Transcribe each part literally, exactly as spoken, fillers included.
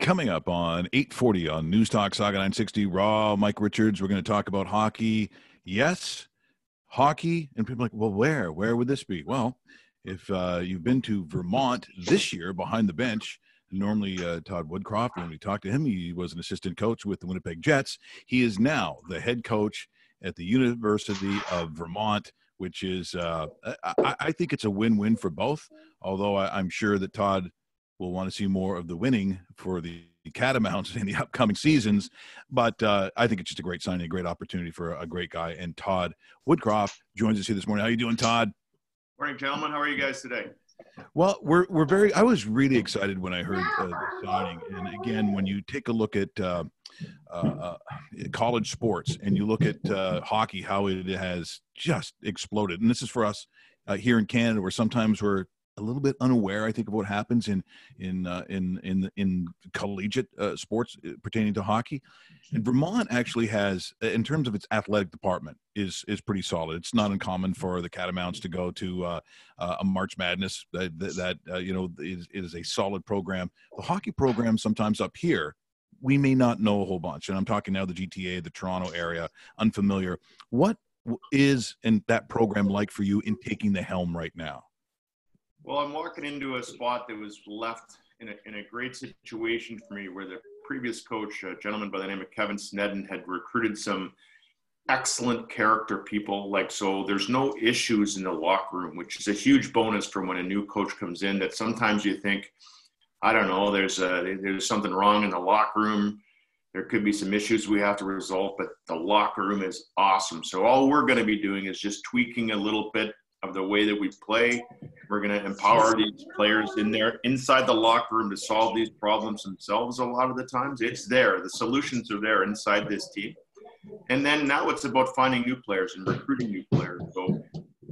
Coming up on eight forty on News Talk Saga nine sixty Raw, Mike Richards. We're going to talk about hockey. Yes, hockey. And people are like, well, where? Where would this be? Well, if uh, you've been to Vermont this year behind the bench, normally uh, Todd Woodcroft, when we talked to him, he was an assistant coach with the Winnipeg Jets. He is now the head coach at the University of Vermont, which is, uh, I, I think it's a win-win for both, although I, I'm sure that Todd will want to see more of the winning for the Catamounts in the upcoming seasons. But uh, I think it's just a great signing, a great opportunity for a great guy. And Todd Woodcroft joins us here this morning. How are you doing, Todd? Morning, gentlemen. How are you guys today? Well, we're we're very – I was really excited when I heard uh, the signing. And, again, when you take a look at uh, uh, college sports and you look at uh, hockey, how it has just exploded. And this is for us uh, here in Canada, where sometimes we're a little bit unaware, I think, of what happens in in uh, in in in collegiate uh, sports pertaining to hockey. And Vermont actually has, in terms of its athletic department, is is pretty solid. It's not uncommon for the Catamounts to go to uh, uh, a March Madness. That, that uh, you know is is a solid program. The hockey program sometimes up here, we may not know a whole bunch. And I'm talking now the G T A, the Toronto area, unfamiliar. What is in that program like for you in taking the helm right now? Well, I'm walking into a spot that was left in a, in a great situation for me, where the previous coach, a gentleman by the name of Kevin Sneddon, had recruited some excellent character people. Like, so there's no issues in the locker room, which is a huge bonus for when a new coach comes in, that sometimes you think, I don't know, there's a, there's something wrong in the locker room. There could be some issues we have to resolve, but the locker room is awesome. So all we're going to be doing is just tweaking a little bit of the way that we play. We're going to empower these players in there, inside the locker room, to solve these problems themselves. A lot of the times it's there. The solutions are there inside this team. And then now it's about finding new players and recruiting new players. So,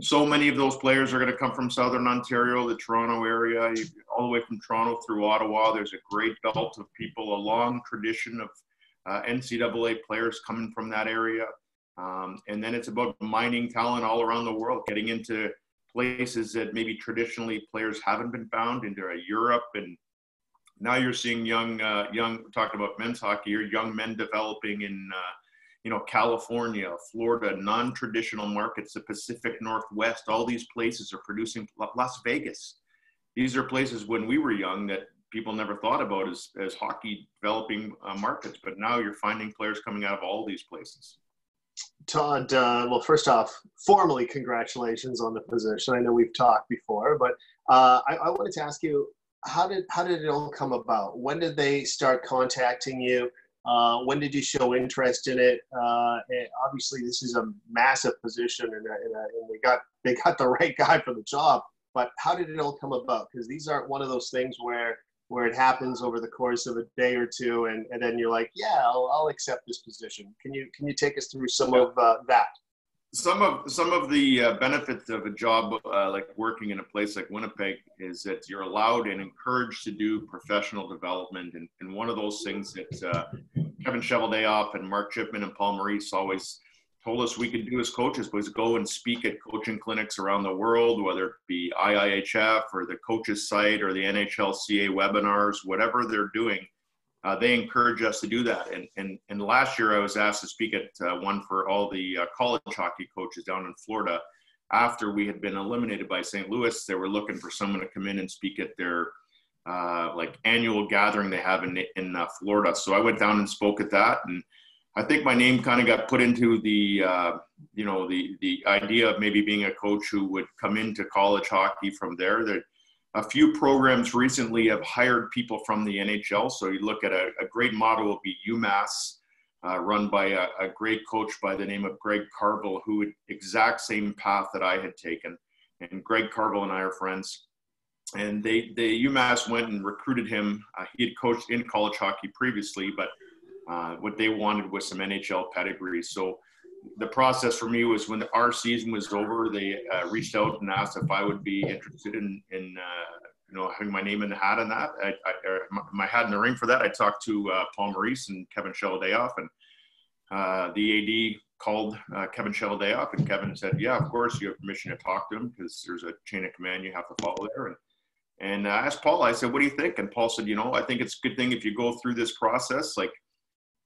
so many of those players are going to come from Southern Ontario, the Toronto area, all the way from Toronto through Ottawa. There's a great belt of people, a long tradition of uh, N C double A players coming from that area. Um, and then it's about mining talent all around the world, getting into places that maybe traditionally players haven't been found, into Europe. And now you're seeing young, uh, young, we're talking about men's hockey, you're young men developing in, uh, you know, California, Florida, non-traditional markets, the Pacific Northwest. All these places are producing, Las Vegas. These are places when we were young that people never thought about as, as hockey developing uh, markets. But now you're finding players coming out of all these places. Todd, uh, well, first off, formally congratulations on the position. I know we've talked before, but uh, I, I wanted to ask you, how did how did it all come about? When did they start contacting you? Uh, when did you show interest in it? Uh, and obviously, this is a massive position, and, and, and they got they got the right guy for the job. But how did it all come about? Because these aren't one of those things where where it happens over the course of a day or two, and, and then you're like, yeah, I'll, I'll accept this position. Can you can you take us through some of uh, that? Some of some of the uh, benefits of a job uh, like working in a place like Winnipeg is that you're allowed and encouraged to do professional development. And, and one of those things that uh, Kevin Cheveldayoff and Mark Chipman and Paul Maurice always told us we could do as coaches was go and speak at coaching clinics around the world, whether it be I I H F or the coaches site or the N H L C A webinars, whatever they're doing, uh, they encourage us to do that. And, and, and last year I was asked to speak at uh, one for all the uh, college hockey coaches down in Florida. After we had been eliminated by Saint Louis, they were looking for someone to come in and speak at their uh, like annual gathering they have in, in uh, Florida. So I went down and spoke at that, and I think my name kind of got put into the, uh, you know, the the idea of maybe being a coach who would come into college hockey from there. There, a few programs recently have hired people from the N H L. So you look at a, a great model would be UMass, uh, run by a, a great coach by the name of Greg Carville, who had exact same path that I had taken. And Greg Carville and I are friends. And they, they UMass went and recruited him. Uh, he had coached in college hockey previously, but Uh, what they wanted was some N H L pedigree. So the process for me was when our season was over, they uh, reached out and asked if I would be interested in, in uh, you know, having my name in the hat on that. I, I, or my hat in the ring for that. I talked to uh, Paul Maurice and Kevin Cheveldayoff, and uh, the A D called uh, Kevin Cheveldayoff, and Kevin said, yeah, of course, you have permission to talk to him because there's a chain of command you have to follow there. And And I asked Paul, I said, what do you think? And Paul said, you know, I think it's a good thing if you go through this process. Like,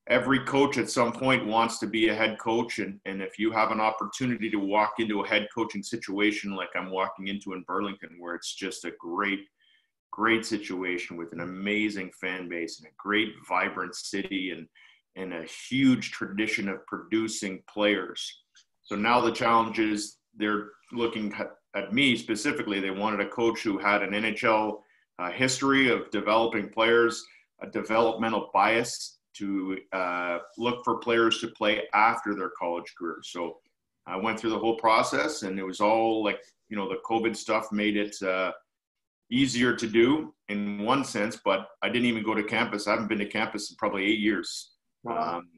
every coach at some point wants to be a head coach. And, and if you have an opportunity to walk into a head coaching situation like I'm walking into in Burlington, where it's just a great, great situation with an amazing fan base and a great, vibrant city and, and a huge tradition of producing players. So now the challenge is they're looking at, at me specifically. They wanted a coach who had an N H L uh, history of developing players, a developmental bias to uh, look for players to play after their college career. So I went through the whole process, and it was all like, you know, the COVID stuff made it uh, easier to do in one sense, but I didn't even go to campus. I haven't been to campus in probably eight years. Wow. Um,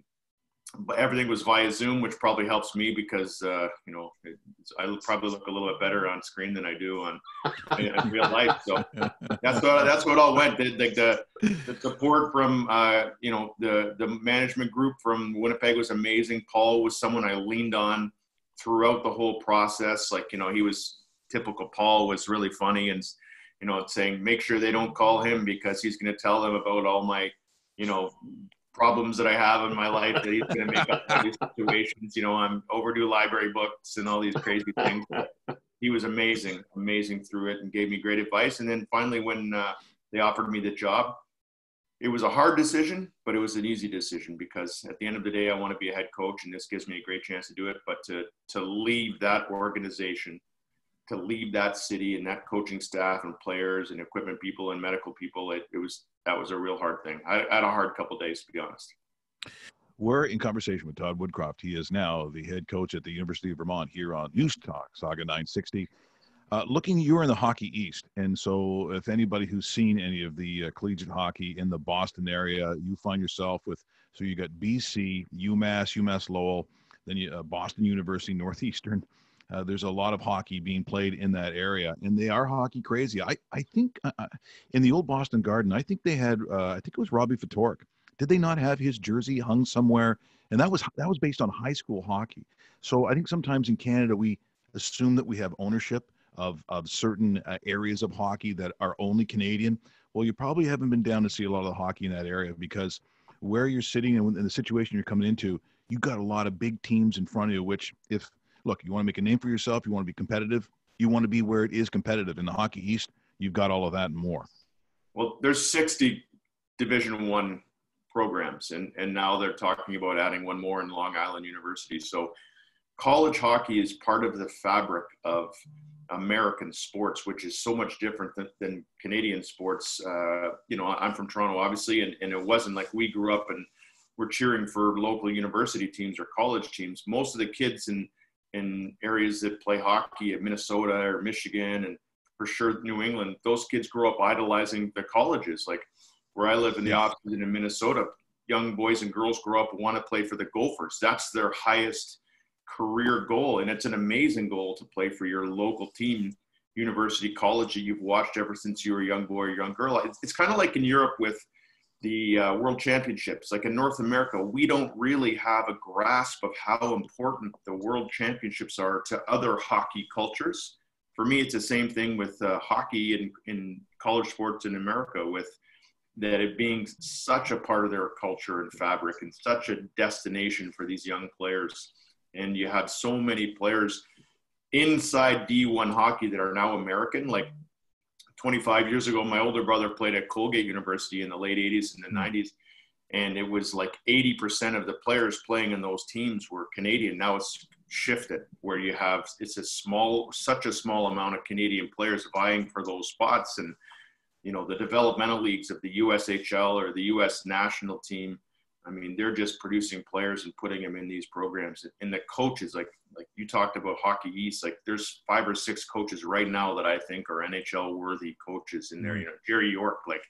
but everything was via Zoom, which probably helps me because, uh, you know, it, I probably look a little bit better on screen than I do on in, in real life. So that's what, that's what all went. Like the, the, the support from, uh, you know, the, the management group from Winnipeg was amazing. Paul was someone I leaned on throughout the whole process. Like, you know, he was typical. Paul was really funny and, you know, saying, make sure they don't call him because he's going to tell them about all my, you know, problems that I have in my life that he's going to make up for these situations. You know, I'm overdue library books and all these crazy things. But he was amazing, amazing through it and gave me great advice. And then finally, when uh, they offered me the job, it was a hard decision, but it was an easy decision because at the end of the day, I want to be a head coach and this gives me a great chance to do it. But to, to leave that organization, to leave that city and that coaching staff and players and equipment people and medical people, it, it was, that was a real hard thing. I, I had a hard couple of days, to be honest. We're in conversation with Todd Woodcroft. He is now the head coach at the University of Vermont here on News Talk, Saga nine sixty. Uh, looking, you're in the Hockey East. And so if anybody who's seen any of the uh, collegiate hockey in the Boston area, you find yourself with, so you got B C, UMass, UMass Lowell, then you, uh, Boston University, Northeastern. Uh, there's a lot of hockey being played in that area, and they are hockey crazy. I, I think uh, in the old Boston Garden, I think they had, uh, I think it was Robbie Ftorek. Did they not have his jersey hung somewhere? And that was, that was based on high school hockey. So I think sometimes in Canada, we assume that we have ownership of, of certain uh, areas of hockey that are only Canadian. Well, you probably haven't been down to see a lot of the hockey in that area because where you're sitting and the situation you're coming into, you've got a lot of big teams in front of you, which if, look, you want to make a name for yourself, you want to be competitive, you want to be where it is competitive. In the Hockey East, you've got all of that and more. Well, there's sixty Division I programs, and, and now they're talking about adding one more in Long Island University. So college hockey is part of the fabric of American sports, which is so much different than, than Canadian sports. Uh, you know, I'm from Toronto, obviously, and, and it wasn't like we grew up and we're cheering for local university teams or college teams. Most of the kids in in areas that play hockey at Minnesota or Michigan and for sure New England, those kids grow up idolizing the colleges. Like where I live in the opposite in Minnesota, young boys and girls grow up and want to play for the Gophers. That's their highest career goal. And it's an amazing goal to play for your local team, university, college that you've watched ever since you were a young boy or young girl. It's, it's kind of like in Europe with the uh, World Championships. Like in North America, we don't really have a grasp of how important the World Championships are to other hockey cultures. For me, it's the same thing with uh, hockey in, in college sports in America, with that it being such a part of their culture and fabric and such a destination for these young players. And you have so many players inside D one hockey that are now American. Like twenty-five years ago, my older brother played at Colgate University in the late eighties and the nineties, and it was like eighty percent of the players playing in those teams were Canadian. Now it's shifted where you have, it's a small, such a small amount of Canadian players vying for those spots. And, you know, the developmental leagues of the U S H L or the U S national team, I mean, they're just producing players and putting them in these programs. And the coaches, like like you talked about Hockey East, like there's five or six coaches right now that I think are N H L-worthy coaches in there. You know, Jerry York, like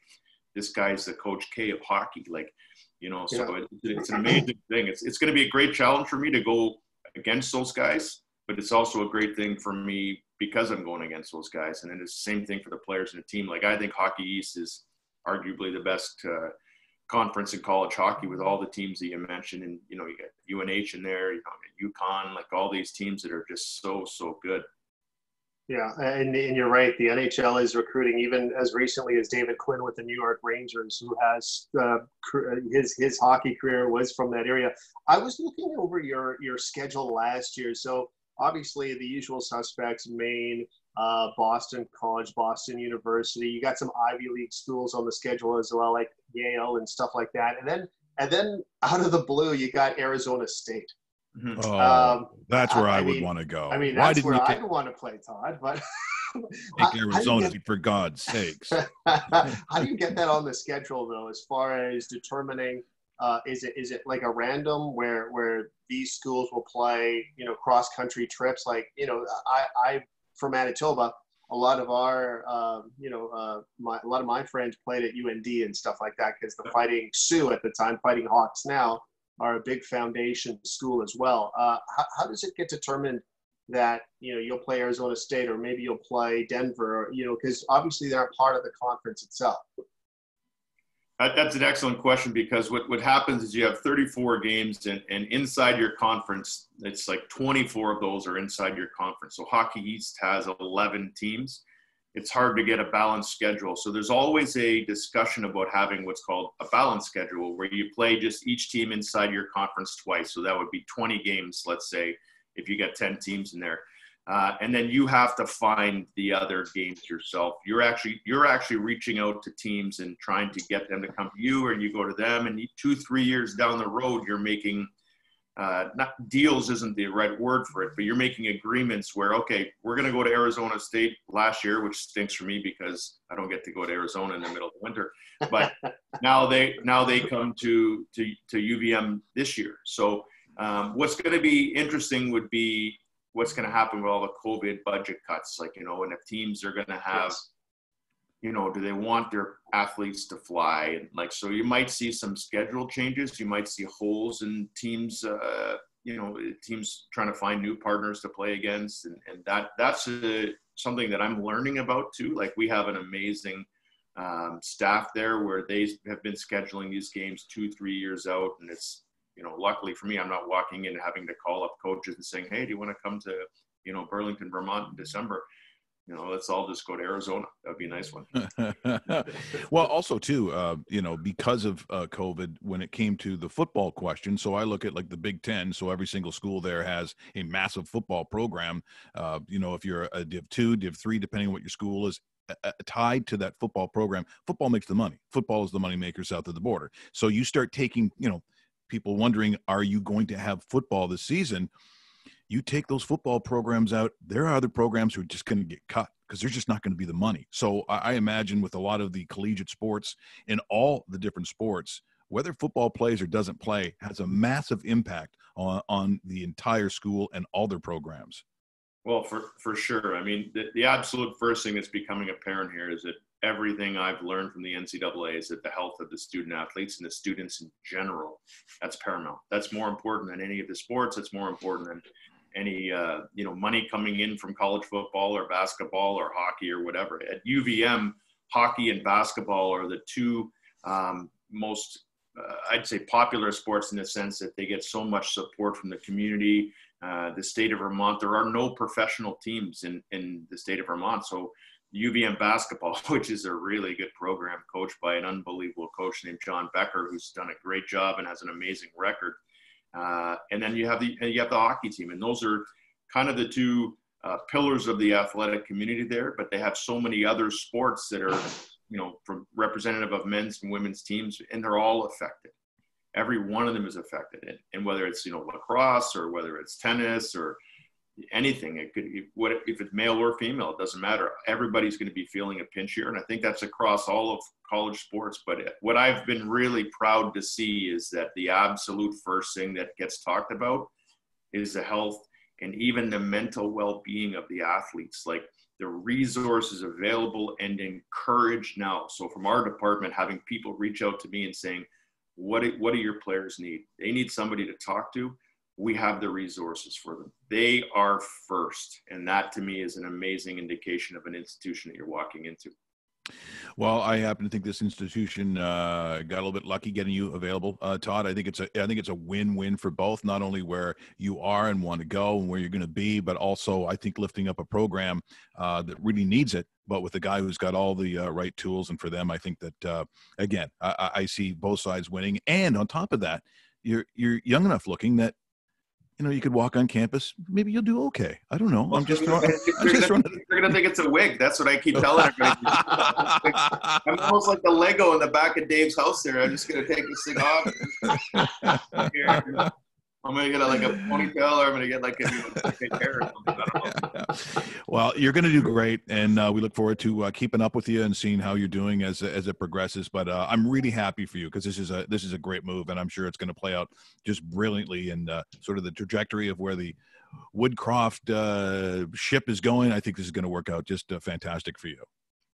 this guy's the Coach K of hockey. Like, you know, so yeah. it, it's an amazing thing. It's, it's going to be a great challenge for me to go against those guys, but it's also a great thing for me because I'm going against those guys. And then it's the same thing for the players in the team. Like I think Hockey East is arguably the best uh, – conference in college hockey with all the teams that you mentioned, and you know you got U N H in there, you know, UConn, like all these teams that are just so so good. Yeah, and, and you're right. The N H L is recruiting even as recently as David Quinn with the New York Rangers, who has uh, his his hockey career was from that area. I was looking over your your schedule last year, so obviously the usual suspects: Maine, uh, Boston College, Boston University. You got some Ivy League schools on the schedule as well, like Yale and stuff like that. And then and then out of the blue, you got Arizona State. Mm-hmm. Oh, um, that's where I, I would mean, want to go. I mean, that's Why where I would want to play, Todd. But I, Arizona, get, for God's sakes! How do you get that on the schedule, though? As far as determining, uh, is it is it like a random where where these schools will play, you know, cross country trips? Like, you know, I I from Manitoba, a lot of our uh, you know uh, my, a lot of my friends played at U N D and stuff like that because the Fighting Sioux at the time, Fighting Hawks now, are a big foundation school as well. Uh, how, how does it get determined that, you know, you'll play Arizona State or maybe you'll play Denver, or, you know, because obviously they're a part of the conference itself? That, that's an excellent question, because what, what happens is you have thirty-four games and, and inside your conference, it's like twenty-four of those are inside your conference. So Hockey East has eleven teams. It's hard to get a balanced schedule. So there's always a discussion about having what's called a balanced schedule, where you play just each team inside your conference twice. So that would be twenty games, let's say, if you got ten teams in there. Uh, and then you have to find the other games yourself. You're actually, you're actually reaching out to teams and trying to get them to come to you, and you go to them, and two, three years down the road, you're making Uh, not deals isn't the right word for it, but you're making agreements where, okay, we're going to go to Arizona State last year, which stinks for me because I don't get to go to Arizona in the middle of winter. But now they now they come to to, to U V M this year. So um, what's going to be interesting would be what's going to happen with all the COVID budget cuts, like, you know, and if teams are going to have, yes. you know, do they want their athletes to fly? And like, so you might see some schedule changes. You might see holes in teams, uh, you know, teams trying to find new partners to play against. And, and that that's a, something that I'm learning about too. Like, we have an amazing um, staff there where they have been scheduling these games two, three years out. And it's, you know, luckily for me, I'm not walking in and having to call up coaches and saying, hey, do you want to come to, you know, Burlington, Vermont in December? You know, let's all just go to Arizona. That'd be a nice one. Well, also too, uh, you know, because of uh, COVID, when it came to the football question, so I look at like the Big Ten. So every single school there has a massive football program. Uh, you know, if you're a Div two, Div three, depending on what your school is, uh, tied to that football program, football makes the money. Football is the money maker south of the border. So you start taking, you know, people wondering, are you going to have football this season? You take those football programs out, there are other programs who are just going to get cut because there's just not going to be the money. So I imagine with a lot of the collegiate sports in all the different sports, whether football plays or doesn't play has a massive impact on, on the entire school and all their programs. Well, for, for sure. I mean, the, the absolute first thing that's becoming apparent here is that everything I've learned from the N C double A is that the health of the student athletes and the students in general, that's paramount. That's more important than any of the sports. That's more important than any, uh, you know, money coming in from college football or basketball or hockey or whatever. At U V M, hockey and basketball are the two um, most, uh, I'd say, popular sports in the sense that they get so much support from the community, uh, the state of Vermont. There are no professional teams in, in the state of Vermont. So U V M basketball, which is a really good program coached by an unbelievable coach named John Becker, who's done a great job and has an amazing record. Uh, and then you have the you have the hockey team, and those are kind of the two uh, pillars of the athletic community there. But they have so many other sports that are, you know, from representative of men's and women's teams, and they're all affected. Every one of them is affected, and, and whether it's, you know, lacrosse or whether it's tennis or anything, it could what if it's male or female, it doesn't matter. Everybody's going to be feeling a pinch here, and I think that's across all of college sports. But what I've been really proud to see is that the absolute first thing that gets talked about is the health and even the mental well-being of the athletes, like the resources available and encouraged now. So from our department, having people reach out to me and saying, what do, what do your players need? They need somebody to talk to. We have the resources for them. They are first. And that to me is an amazing indication of an institution that you're walking into. Well, I happen to think this institution uh, got a little bit lucky getting you available, uh, Todd. I think it's a I think it's a win-win for both, not only where you are and want to go and where you're going to be, but also I think lifting up a program uh, that really needs it, but with a guy who's got all the uh, right tools. And for them, I think that, uh, again, I, I see both sides winning. And on top of that, you're you're young enough looking that, you know, you could walk on campus. Maybe you'll do okay. I don't know. I'm just throwing. They're going to think it's a wig. That's what I keep telling everybody. I'm almost like the Lego in the back of Dave's house there. I'm just going to take this thing off. I'm going to get a, like a ponytail, or I'm going to get like a, you know, like a hair or something. I don't know. Well, you're going to do great, and uh, we look forward to uh, keeping up with you and seeing how you're doing as as it progresses. But uh, I'm really happy for you, because this is a this is a great move, and I'm sure it's going to play out just brilliantly in uh, sort of the trajectory of where the Woodcroft uh, ship is going. I think this is going to work out just uh, fantastic for you.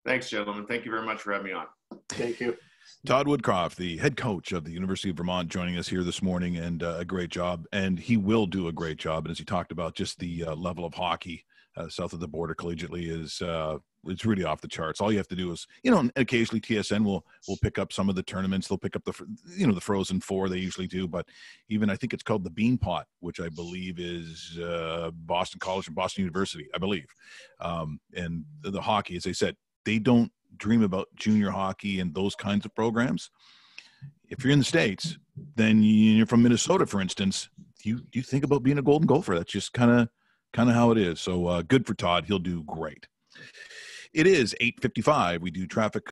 Thanks, gentlemen. Thank you very much for having me on. Thank you. Todd Woodcroft, the head coach of the University of Vermont, joining us here this morning, and uh, a great job. And he will do a great job. And as he talked about, just the uh, level of hockey uh, south of the border collegiately is uh, it's really off the charts. All you have to do is, you know, occasionally T S N will will pick up some of the tournaments. They'll pick up the, you know, the Frozen Four. They usually do. But even I think it's called the Beanpot, which I believe is uh, Boston College and Boston University, I believe. Um, and the, the hockey, as I said, they don't dream about junior hockey and those kinds of programs. If you're in the States, then you're from Minnesota, for instance, you you think about being a Golden Gopher. That's just kind of kind of how it is. So uh, good for Todd. He'll do great. It is eight fifty-five. We do traffic.